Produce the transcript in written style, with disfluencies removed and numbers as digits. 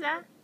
Lisa.